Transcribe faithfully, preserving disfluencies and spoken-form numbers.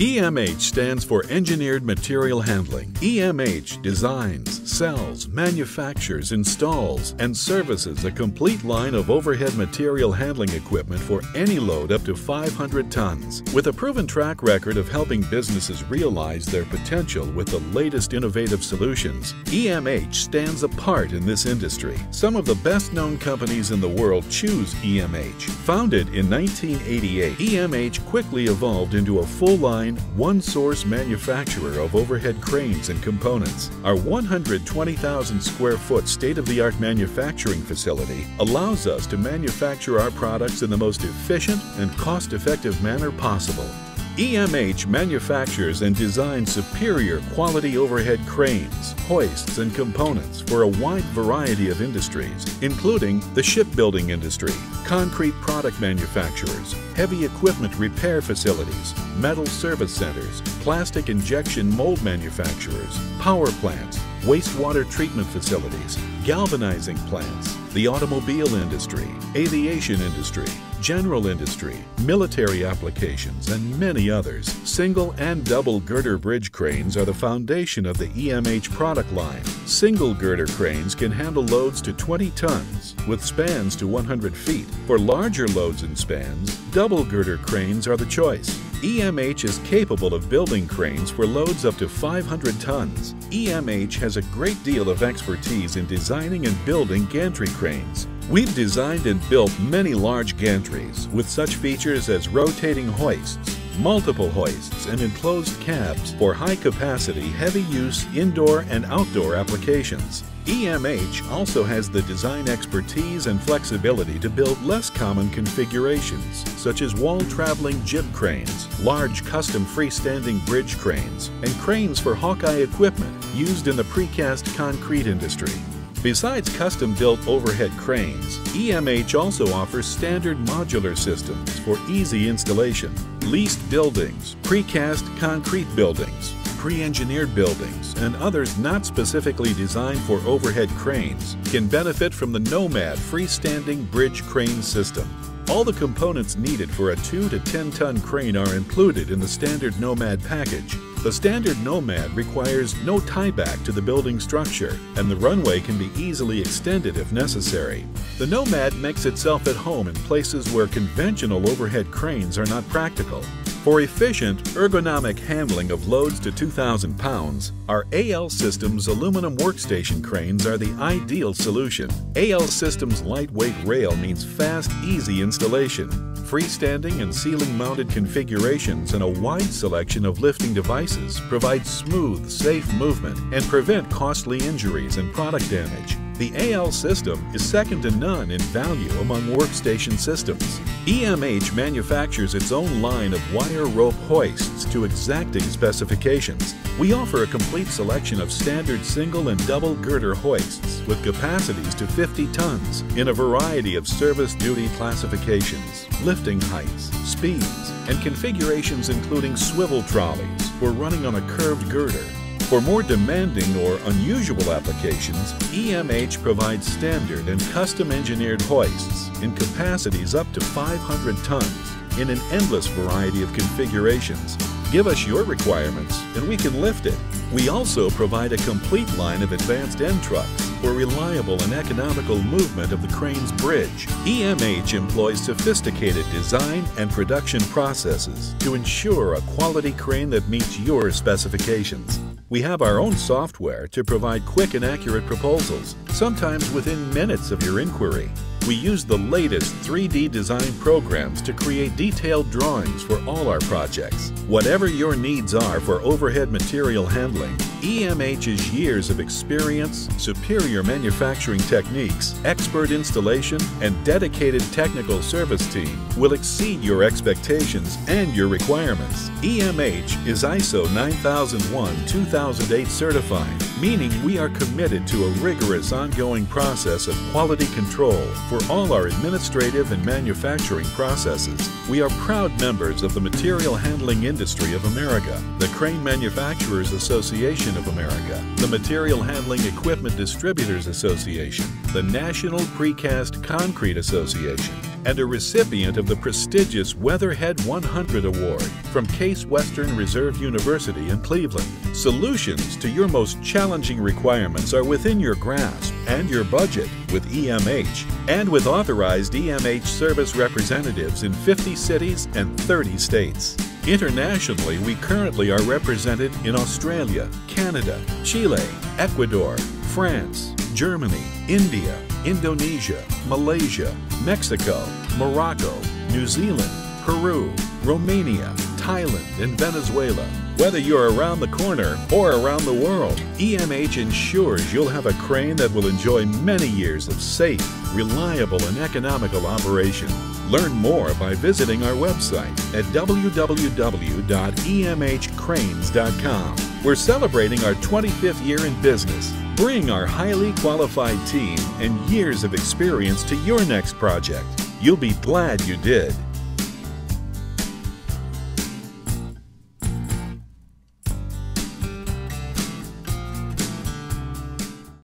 E M H stands for Engineered Material Handling. E M H designs, sells, manufactures, installs, and services a complete line of overhead material handling equipment for any load up to five hundred tons. With a proven track record of helping businesses realize their potential with the latest innovative solutions, E M H stands apart in this industry. Some of the best-known companies in the world choose E M H. Founded in nineteen eighty-eight, E M H quickly evolved into a full-line, one-source manufacturer of overhead cranes and components. Our one hundred twenty thousand square foot state-of-the-art manufacturing facility allows us to manufacture our products in the most efficient and cost-effective manner possible. E M H manufactures and designs superior quality overhead cranes, hoists, and components for a wide variety of industries, including the shipbuilding industry, concrete product manufacturers, heavy equipment repair facilities, metal service centers, plastic injection mold manufacturers, power plants, wastewater treatment facilities, galvanizing plants, the automobile industry, aviation industry, general industry, military applications, and many others. Single and double girder bridge cranes are the foundation of the E M H product line. Single girder cranes can handle loads to twenty tons with spans to one hundred feet. For larger loads and spans, double girder cranes are the choice. E M H is capable of building cranes for loads up to five hundred tons. E M H has a great deal of expertise in designing and building gantry cranes. We've designed and built many large gantries with such features as rotating hoists, multiple hoists, and enclosed cabs for high-capacity, heavy-use indoor and outdoor applications. E M H also has the design expertise and flexibility to build less common configurations, such as wall-traveling jib cranes, large custom freestanding bridge cranes, and cranes for Hawkeye equipment used in the precast concrete industry. Besides custom-built overhead cranes, E M H also offers standard modular systems for easy installation. Leased buildings, precast concrete buildings, pre-engineered buildings, and others not specifically designed for overhead cranes can benefit from the Nomad freestanding bridge crane system. All the components needed for a two to ten ton crane are included in the standard Nomad package. The standard Nomad requires no tieback to the building structure, and the runway can be easily extended if necessary. The Nomad makes itself at home in places where conventional overhead cranes are not practical. For efficient, ergonomic handling of loads to two thousand pounds, our A L Systems aluminum workstation cranes are the ideal solution. A L Systems lightweight rail means fast, easy installation, freestanding and ceiling-mounted configurations, and a wide selection of lifting devices provide smooth, safe movement and prevent costly injuries and product damage. The A L system is second to none in value among workstation systems. E M H manufactures its own line of wire rope hoists to exacting specifications. We offer a complete selection of standard single and double girder hoists with capacities to fifty tons in a variety of service duty classifications, lifting heights, speeds, and configurations including swivel trolleys for running on a curved girder. For more demanding or unusual applications, E M H provides standard and custom-engineered hoists in capacities up to five hundred tons in an endless variety of configurations. Give us your requirements and we can lift it. We also provide a complete line of advanced end trucks for reliable and economical movement of the crane's bridge. E M H employs sophisticated design and production processes to ensure a quality crane that meets your specifications. We have our own software to provide quick and accurate proposals, sometimes within minutes of your inquiry. We use the latest three D design programs to create detailed drawings for all our projects. Whatever your needs are for overhead material handling, E M H's years of experience, superior manufacturing techniques, expert installation, and dedicated technical service team will exceed your expectations and your requirements. E M H is I S O nine thousand one two thousand eight certified, meaning we are committed to a rigorous ongoing process of quality control for all our administrative and manufacturing processes. We are proud members of the Material Handling Industry of America, the Crane Manufacturers Association of America, the Material Handling Equipment Distributors Association, the National Precast Concrete Association, and a recipient of the prestigious Weatherhead one hundred Award from Case Western Reserve University in Cleveland. Solutions to your most challenging requirements are within your grasp and your budget with E M H and with authorized E M H service representatives in fifty cities and thirty states. Internationally, we currently are represented in Australia, Canada, Chile, Ecuador, France, Germany, India, Indonesia, Malaysia, Mexico, Morocco, New Zealand, Peru, Romania, Thailand, and Venezuela. Whether you're around the corner or around the world, E M H ensures you'll have a crane that will enjoy many years of safe, reliable, and economical operation. Learn more by visiting our website at w w w dot e m h cranes dot com. We're celebrating our twenty-fifth year in business. Bring our highly qualified team and years of experience to your next project. You'll be glad you did.